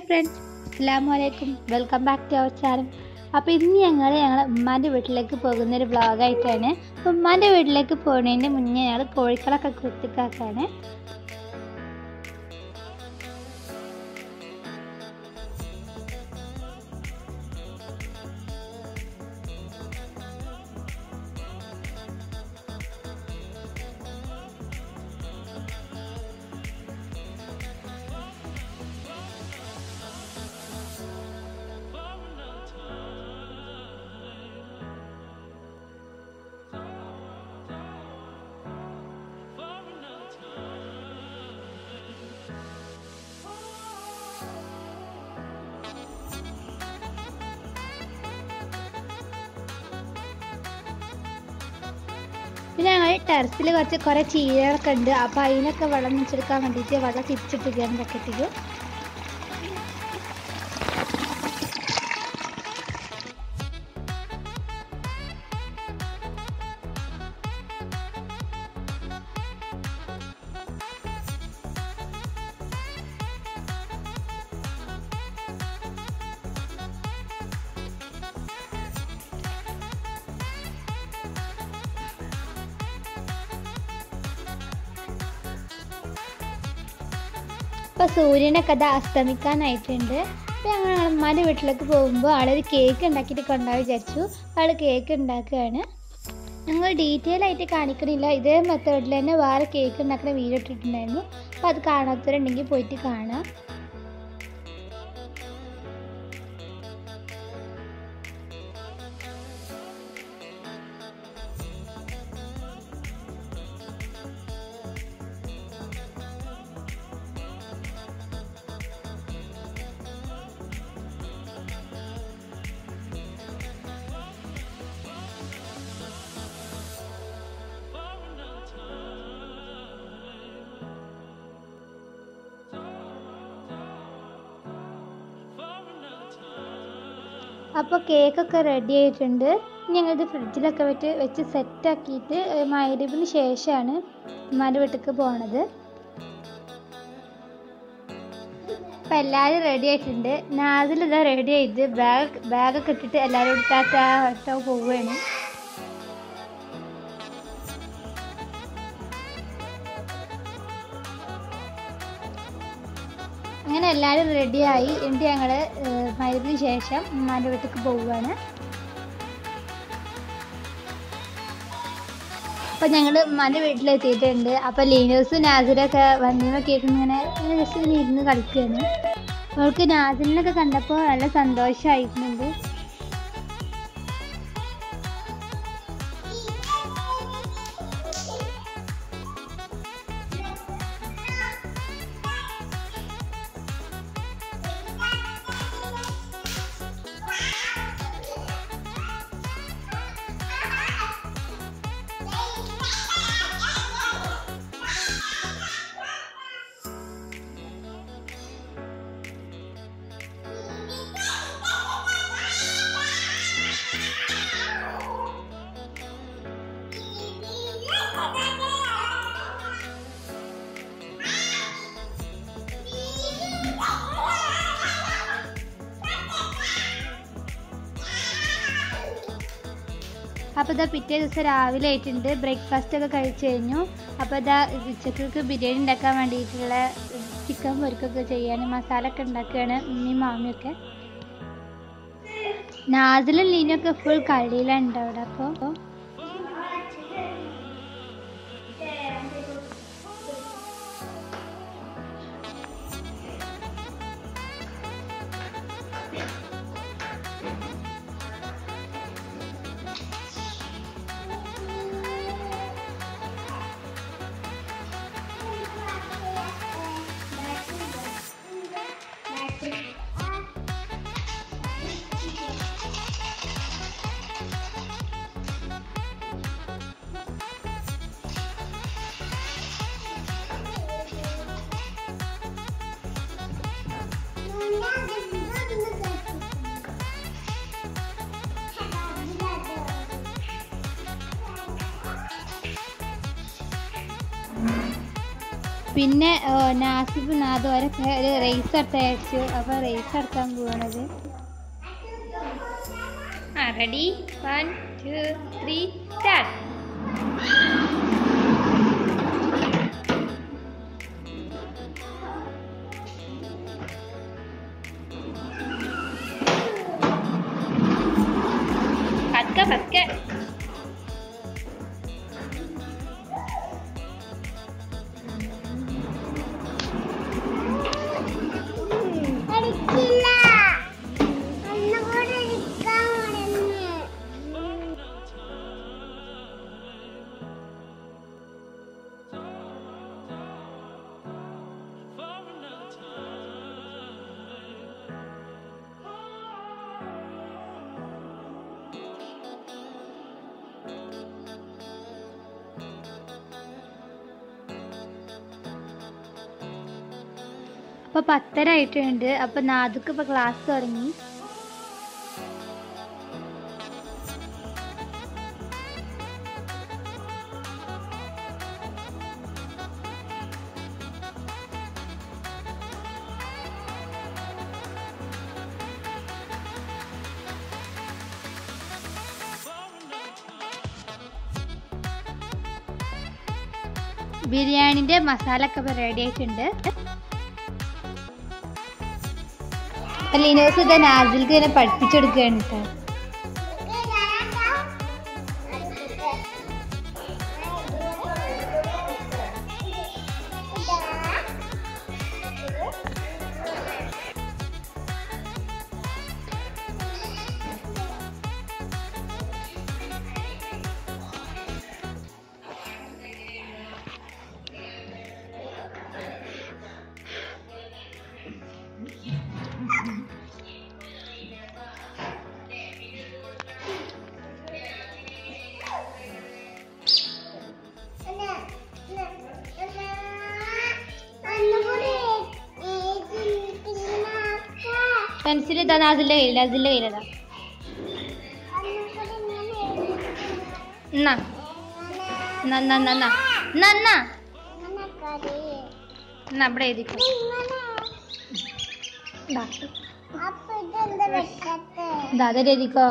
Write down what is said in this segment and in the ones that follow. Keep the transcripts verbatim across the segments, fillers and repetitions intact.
Hi friends, അസ്സലാമു അലൈക്കും. Welcome back to our channel. അപ്പോൾ ഇന്ന് ഞങ്ങൾ ഞങ്ങളുടെ ഉമ്മാൻ്റെ വീട്ടിലേക്ക് പോകുന്നൊരു വ്ളോഗായിട്ടാണ്. അപ്പോൾ ഉമ്മാൻ്റെ വീട്ടിലേക്ക് പോകുന്നതിൻ്റെ മുന്നേ ഞങ്ങൾ കോഴിക്കളൊക്കെ കുത്തിക്കാക്കാണ്. പിന്നെ ഞങ്ങൾ ടെറസിൽ കുറച്ച് കുറേ ചീരകളൊക്കെ ഉണ്ട്. അപ്പോൾ അതിനൊക്കെ വെള്ളം നിച്ചെടുക്കാൻ വേണ്ടിയിട്ട് വെള്ളം തിരിച്ചിട്ടിരിക്കുകയാണ് ബക്കറ്റിൽ. അപ്പോൾ സൂര്യനെ കഥ അസ്തമിക്കാനായിട്ടുണ്ട്. അപ്പോൾ ഞങ്ങൾ ഞങ്ങളുടെ അമ്മേൻ്റെ വീട്ടിലേക്ക് പോകുമ്പോൾ ആളൊരു കേക്ക് ഉണ്ടാക്കിയിട്ട് കൊണ്ടാകാൻ വിചാരിച്ചു. ആൾ കേക്ക് ഉണ്ടാക്കുകയാണ്. ഞങ്ങൾ ഡീറ്റെയിൽ ആയിട്ട് കാണിക്കണില്ല. ഇതേ മെത്തേഡിൽ തന്നെ വേറെ കേക്ക് ഉണ്ടാക്കുന്ന വീഡിയോ ഇട്ടിട്ടുണ്ടായിരുന്നു. അപ്പോൾ അത് കാണാത്തവരുണ്ടെങ്കിൽ പോയിട്ട് കാണാം. അപ്പോൾ കേക്കൊക്കെ റെഡി ആയിട്ടുണ്ട്. ഞങ്ങളിത് ഫ്രിഡ്ജിലൊക്കെ വെച്ച് വെച്ച് സെറ്റാക്കിയിട്ട് മഗ്‌രിബിന് ശേഷമാണ് ഉമ്മാൻ്റെ വീട്ടിലേക്ക് പോണത്. അപ്പം എല്ലാവരും റെഡി ആയിട്ടുണ്ട്. നാസിലിതാ റെഡി ആയിട്ട് ബാഗ് ബാഗൊക്കെ ഇട്ടിട്ട് എല്ലാവരും എടുത്താട്ടോ പോവുകയാണ്. അങ്ങനെ എല്ലാവരും റെഡിയായി. എന്നിട്ട് ഞങ്ങൾ മഗ്‌രിബിന് ശേഷം ഉമ്മാൻ്റെ വീട്ടിലേക്ക് പോവുകയാണ്. അപ്പം ഞങ്ങൾ ഉമ്മാൻ്റെ വീട്ടിലെത്തിയിട്ടുണ്ട്. അപ്പം ലീനൂസും നാസിലൊക്കെ വന്നൊക്കെ ആയിട്ട് ഇങ്ങനെ ജസ്റ്റ് ഇരുന്ന് കളിക്കുകയാണ്. അവൾക്ക് നാസിലിനൊക്കെ കണ്ടപ്പോൾ നല്ല സന്തോഷമായിട്ടുണ്ട്. അപ്പോൾ ഇതാ പിറ്റേ ദിവസം രാവിലെ ആയിട്ടുണ്ട്. ബ്രേക്ക്ഫാസ്റ്റ് ഒക്കെ കഴിച്ചു കഴിഞ്ഞു. അപ്പോൾ ഇതാ ഉച്ചക്കൊക്കെ ബിരിയാണി ഉണ്ടാക്കാൻ വേണ്ടിയിട്ടുള്ള ചിക്കൻ പൊരിക്കൊക്കെ ചെയ്യാൻ മസാല ഒക്കെ ഉണ്ടാക്കുകയാണ് ഉമ്മയും മാമിയൊക്കെ. നാസിലും ലീനൊക്കെ ഫുൾ കളിയിലാണ് ഉണ്ടാവിടെ. അപ്പോൾ പിന്നെ നാസിബ് നാദ് വരെ ഒരു റേസ് എടുത്തയച്ചു. അപ്പോൾ റേസ് എടുക്കാൻ പോകണത്. ആ ready, one two three start. Patka patka. അപ്പോൾ പത്തര ആയിട്ടുണ്ട്. അപ്പോൾ നാദുക്ക് ഇപ്പോൾ ക്ലാസ് തുടങ്ങി. ബിരിയാണിൻ്റെ മസാല ഒക്കെ ഇപ്പോൾ റെഡി ആയിട്ടുണ്ട്. ലിനോസ് ഇത് നാസിൽക്ക് തന്നെ പഠിപ്പിച്ചെടുക്കുകയാണ് കേട്ടോ. പെൻസിൽ ഇതാ നാസിലിൻ്റെ കയ്യിൽ, നാസിലിൻ്റെ കയ്യിലതാ. എന്നാ ഇവിടെ എഴുതിക്കോ. അതൊരു എഴുതിക്കോ.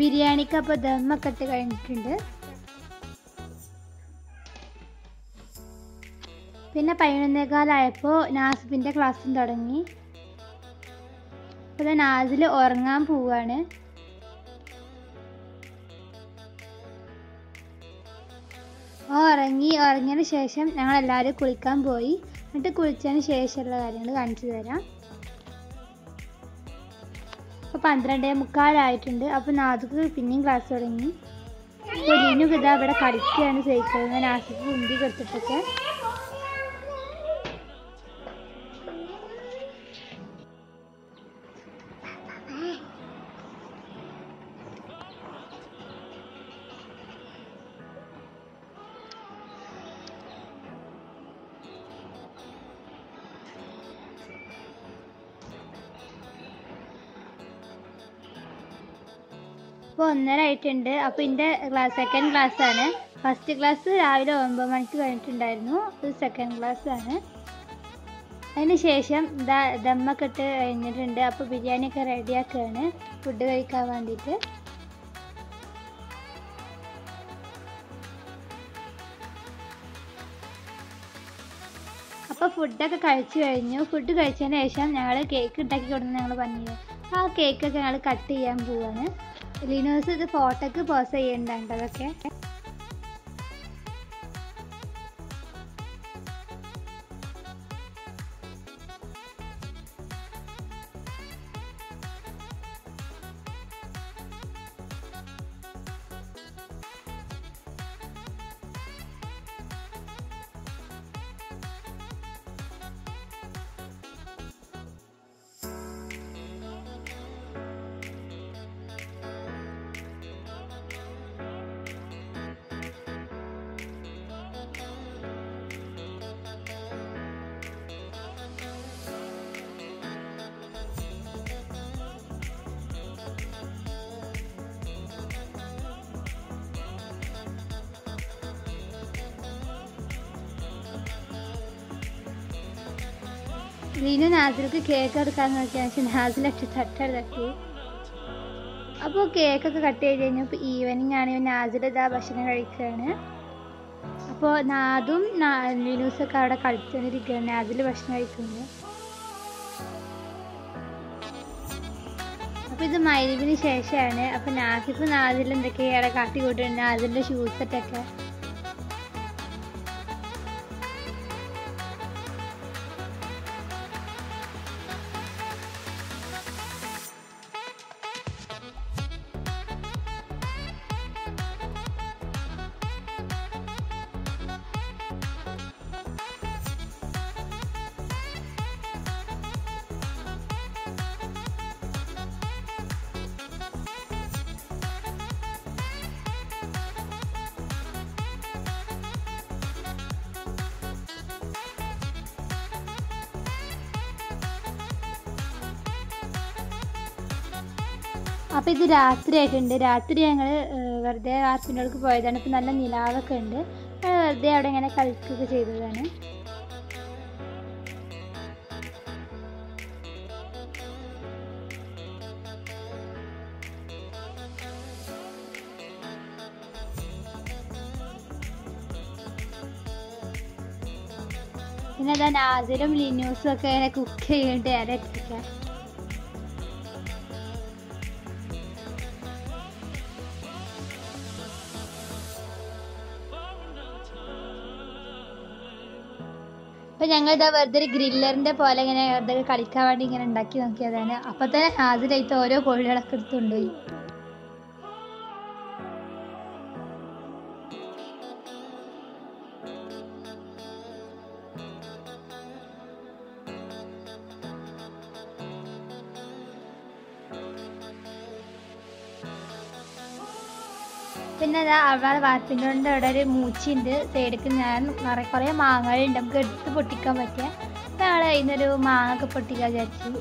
ബിരിയാണിക്ക് അപ്പോൾ ദമ്മൊക്കെ ഇട്ട് കഴിഞ്ഞിട്ടുണ്ട്. പിന്നെ പതിനൊന്നേകാലായപ്പോൾ നാസിബിൻ്റെ ക്ലാസ്സും തുടങ്ങി. അപ്പോൾ നാസിൽ ഉറങ്ങാൻ പോവുകയാണ്. ഉറങ്ങി ഉറങ്ങിയതിന് ശേഷം ഞങ്ങളെല്ലാവരും കുളിക്കാൻ പോയി. എന്നിട്ട് കുളിച്ചതിന് ശേഷമുള്ള കാര്യങ്ങൾ കാണിച്ചു തരാം. അപ്പോൾ പന്ത്രണ്ടേ മുക്കാലായിട്ടുണ്ട്. അപ്പോൾ നാദുക്ക് പിന്നെയും ക്ലാസ് തുടങ്ങി. അപ്പോൾ ലിനു ഇതാ ഇവിടെ കളിക്കുകയാണ് സൈക്കിളിൽ. നാസിക്ക് ഉന്തി കൊടുത്തിട്ടൊക്കെ. ഇപ്പോൾ ഒന്നര ആയിട്ടുണ്ട്. അപ്പോൾ എൻ്റെ ക്ലാസ് സെക്കൻഡ് ക്ലാസ്സാണ്. ഫസ്റ്റ് ക്ലാസ് രാവിലെ ഒമ്പത് മണിക്ക് കഴിഞ്ഞിട്ടുണ്ടായിരുന്നു. ഇത് സെക്കൻഡ് ക്ലാസ്സാണ്. അതിന് ശേഷം ദ ദമ്മൊക്കെ ഇട്ട് കഴിഞ്ഞിട്ടുണ്ട്. അപ്പോൾ ബിരിയാണിയൊക്കെ റെഡിയാക്കുകയാണ് ഫുഡ് കഴിക്കാൻ വേണ്ടിയിട്ട്. അപ്പോൾ ഫുഡൊക്കെ കഴിച്ചു കഴിഞ്ഞു. ഫുഡ് കഴിച്ചതിന് ശേഷം ഞങ്ങൾ കേക്ക് ഉണ്ടാക്കി കൊടുത്ത് ഞങ്ങൾ പറഞ്ഞില്ലേ, ആ കേക്കൊക്കെ ഞങ്ങൾ കട്ട് ചെയ്യാൻ പോവുകയാണ്. ലിനോസ് ഇത് ഫോട്ടോക്ക് പോസ് ചെയ്യണ്ടാണ്ടതൊക്കെ. റീനു നാസിലേക്ക് കേക്ക് എടുക്കാൻ നോക്കിയ പക്ഷെ നാസിൽ തട്ടെടുക്കി. അപ്പോൾ കേക്കൊക്കെ കട്ട് ചെയ്ത് കഴിഞ്ഞപ്പോൾ ഈവനിങ് ആണ് നാസിൽ ഇതാ ഭക്ഷണം കഴിക്കുകയാണ്. അപ്പോൾ നാദും ലിനൂസൊക്കെ അവിടെ കളിച്ചുകൊണ്ടിരിക്കുകയാണ്. നാസിൽ ഭക്ഷണം കഴിക്കുന്നുണ്ട്. അപ്പോൾ ഇത് മൈരിബിന് ശേഷമാണ്. അപ്പോൾ നാസിഫ് നാസിൽ എന്തൊക്കെയാണ് അവിടെ കാട്ടിക്കൂട്ടുണ്ട്, നാസിലിൻ്റെ ഷൂസെറ്റൊക്കെ. അപ്പോൾ ഇത് രാത്രി ആയിട്ടുണ്ട്. രാത്രി ഞങ്ങൾ വെറുതെ വാർപ്പിനോടക്ക് പോയതാണ്. ഇപ്പോൾ നല്ല നിലാവൊക്കെ ഉണ്ട്. വെറുതെ അവിടെ ഇങ്ങനെ കളിക്കുകയൊക്കെ ചെയ്തതാണ്. പിന്നെ അതാ നാസിലും ലിനൂസും ഒക്കെ ഇങ്ങനെ കുക്ക് ചെയ്യേണ്ടത് അവിടെ എത്തിക്കാം. അപ്പം ഞങ്ങളിതാ വെറുതെ ഒരു ഗ്രില്ലറിൻ്റെ പോലെ ഇങ്ങനെ വെറുതെ കളിക്കാൻ വേണ്ടി ഇങ്ങനെ ഉണ്ടാക്കി നോക്കിയതാണ്. അപ്പം തന്നെ ആദ്യമായിട്ട് ഓരോ കോഴികളൊക്കെ എടുത്തുകൊണ്ടുപോയി. പിന്നെ അതാ അവിടെ വാർപ്പിൻ്റെ കൊണ്ട് അവിടെ ഒരു മൂച്ചിയുണ്ട്. സൈഡിലേക്ക് ഞാൻ നിറയെ കുറേ മാങ്ങകളുണ്ട്, നമുക്ക് എടുത്ത് പൊട്ടിക്കാൻ പറ്റിയ. അപ്പം ഞങ്ങൾ അതിനൊരു മാങ്ങ ഒക്കെ പൊട്ടിക്കാൻ വിചാരിച്ചു.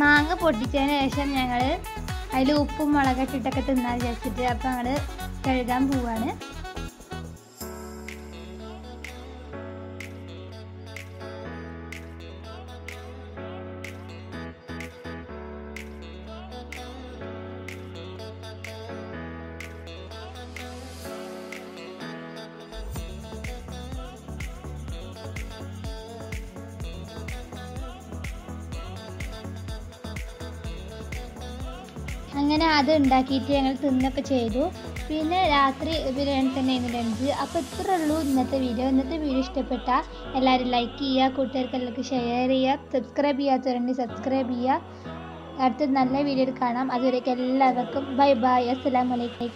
മാങ്ങ പൊട്ടിച്ചതിന് ശേഷം ഞങ്ങൾ അതിൽ ഉപ്പും മുളകൊക്കെ ഇട്ടൊക്കെ തിന്നാൻ വിചാരിച്ചിട്ട് അപ്പം ഞങ്ങൾ കഴുകാൻ പോവാണ്. അങ്ങനെ അത് ഉണ്ടാക്കിയിട്ട് ഞങ്ങൾ തിന്നൊക്കെ ചെയ്തു. പിന്നെ രാത്രി ബിരിയാണി തന്നെ ആയിരുന്നു ലഞ്ച്. അപ്പോൾ ഇത്രയേ ഉള്ളൂ ഇന്നത്തെ വീഡിയോ. ഇന്നത്തെ വീഡിയോ ഇഷ്ടപ്പെട്ടാൽ എല്ലാവരും ലൈക്ക് ചെയ്യുക, കൂട്ടുകാർക്ക് എല്ലാവർക്കും ഷെയർ ചെയ്യുക, സബ്സ്ക്രൈബ് ചെയ്യാത്തവരുണ്ടെങ്കിൽ സബ്സ്ക്രൈബ് ചെയ്യുക. അടുത്ത നല്ല വീഡിയോയിൽ കാണാം. അതുവരേക്കും എല്ലാവർക്കും ബൈ ബൈ. അസ്സലാമു അലൈക്കും.